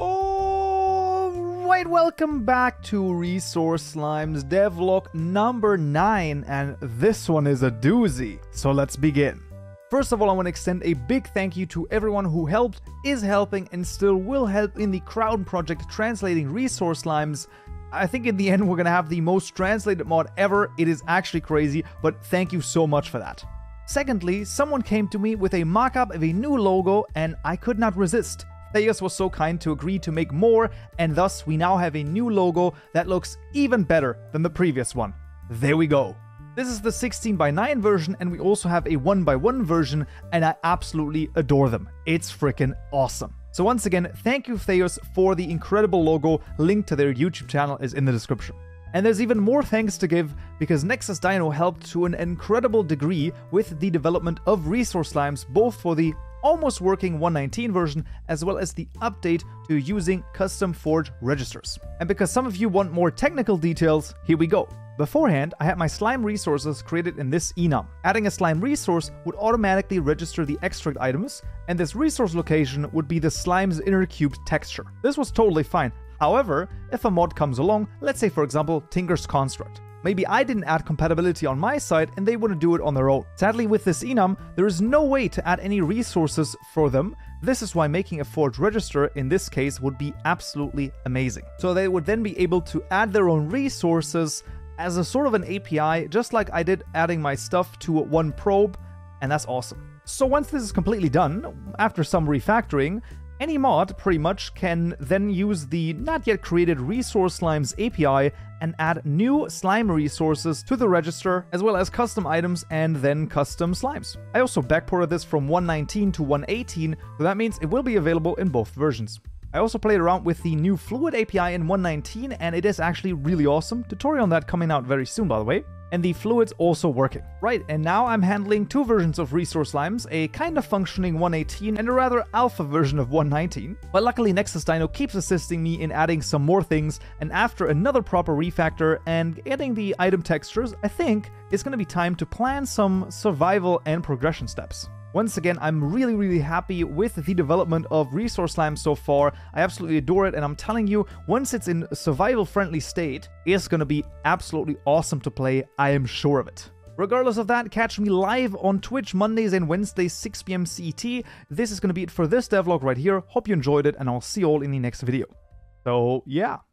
Alright, welcome back to Resource Slimes devlog number 9, and this one is a doozy, so let's begin. First of all, I want to extend a big thank you to everyone who helped, is helping, and still will help in the Crowdin project translating Resource Slimes. I think in the end we're going to have the most translated mod ever. It is actually crazy, but thank you so much for that. Secondly, someone came to me with a mock-up of a new logo and I could not resist. Theos was so kind to agree to make more, and thus we now have a new logo that looks even better than the previous one. There we go. This is the 16:9 version, and we also have a 1:1 version, and I absolutely adore them. It's freaking awesome. So once again, thank you Theos for the incredible logo. Link to their YouTube channel is in the description. And there's even more thanks to give, because Nexus Dino helped to an incredible degree with the development of Resource Slimes, both for the almost working 1.19 version as well as the update to using custom Forge registers. And because some of you want more technical details, here we go. Beforehand, I had my slime resources created in this enum. Adding a slime resource would automatically register the extract items, and this resource location would be the slime's inner cubed texture. This was totally fine. However, if a mod comes along, let's say for example Tinker's Construct, maybe I didn't add compatibility on my side and they wouldn't do it on their own. Sadly, with this enum, there is no way to add any resources for them. This is why making a Forge register in this case would be absolutely amazing. So they would then be able to add their own resources as a sort of an API, just like I did adding my stuff to One Probe, and that's awesome. So once this is completely done, after some refactoring, any mod pretty much can then use the not yet created Resource Slimes API and add new slime resources to the register, as well as custom items and then custom slimes. I also backported this from 1.19 to 1.18, so that means it will be available in both versions. I also played around with the new Fluid API in 1.19, and it is actually really awesome. Tutorial on that coming out very soon, by the way. And the fluid's also working. Right, and now I'm handling two versions of Resource Slimes, a kind of functioning 1.18 and a rather alpha version of 1.19. But luckily Nexus Dino keeps assisting me in adding some more things, and after another proper refactor and adding the item textures, I think it's gonna be time to plan some survival and progression steps. Once again, I'm really happy with the development of Resource Slimes so far. I absolutely adore it, and I'm telling you, once it's in a survival-friendly state, it's gonna be absolutely awesome to play, I am sure of it. Regardless of that, catch me live on Twitch Mondays and Wednesdays 6 PM CET. This is gonna be it for this devlog right here. Hope you enjoyed it, and I'll see you all in the next video. So, yeah.